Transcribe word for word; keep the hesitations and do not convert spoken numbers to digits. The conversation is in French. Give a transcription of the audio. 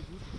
les gouttes.